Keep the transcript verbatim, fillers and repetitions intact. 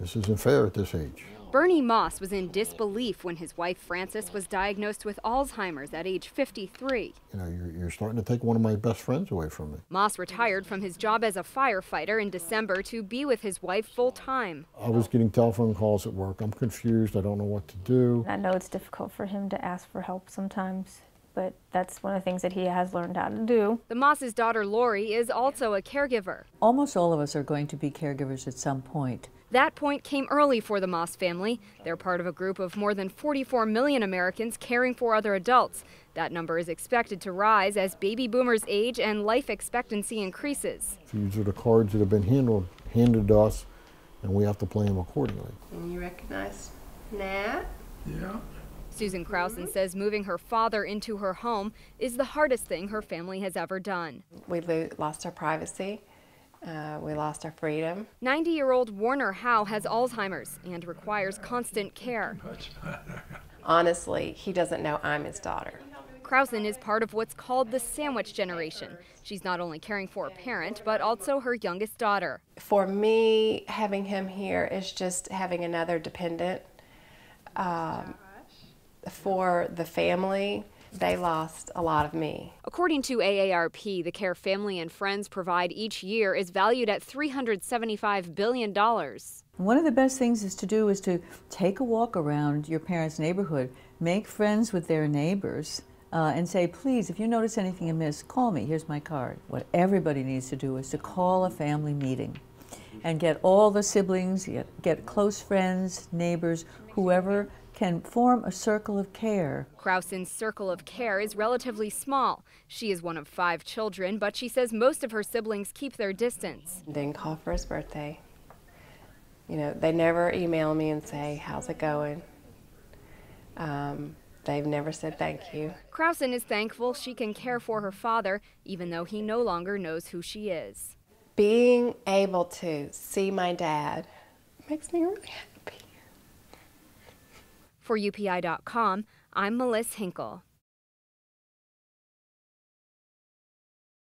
This isn't fair at this age. Bernie Maas was in disbelief when his wife Frances was diagnosed with Alzheimer's at age fifty-three. You know, you're, you're starting to take one of my best friends away from me. Maas retired from his job as a firefighter in December to be with his wife full time. I was getting telephone calls at work. I'm confused. I don't know what to do. I know it's difficult for him to ask for help sometimes, but that's one of the things that he has learned how to do. The Maas' daughter Lori is also a caregiver. Almost all of us are going to be caregivers at some point. That point came early for the Maas family. They're part of a group of more than forty-four million Americans caring for other adults. That number is expected to rise as baby boomers age and life expectancy increases. These are the cards that have been handled, handed to us, and we have to play them accordingly. And you recognize Nat? Yeah. Susan Crowson says moving her father into her home is the hardest thing her family has ever done. We lost our privacy. Uh, we lost our freedom. ninety-year-old Warner Howe has Alzheimer's and requires constant care. Honestly, he doesn't know I'm his daughter. Crowson is part of what's called the sandwich generation. She's not only caring for a parent, but also her youngest daughter. For me, having him here is just having another dependent. Um, for the family, they lost a lot of me. According to A A R P, the care family and friends provide each year is valued at three hundred seventy-five billion dollars. One of the best things is to do is to take a walk around your parents' neighborhood, make friends with their neighbors, uh, and say, please, if you notice anything amiss, call me. Here's my card. What everybody needs to do is to call a family meeting and get all the siblings, get, get close friends, neighbors, whoever can form a circle of care. Crowson's circle of care is relatively small. She is one of five children, but she says most of her siblings keep their distance. Didn't call for his birthday. You know, they never email me and say, how's it going? Um, they've never said thank you. Crowson is thankful she can care for her father, even though he no longer knows who she is. Being able to see my dad makes me really happy. For U P I dot com, I'm Melissa Hinkle.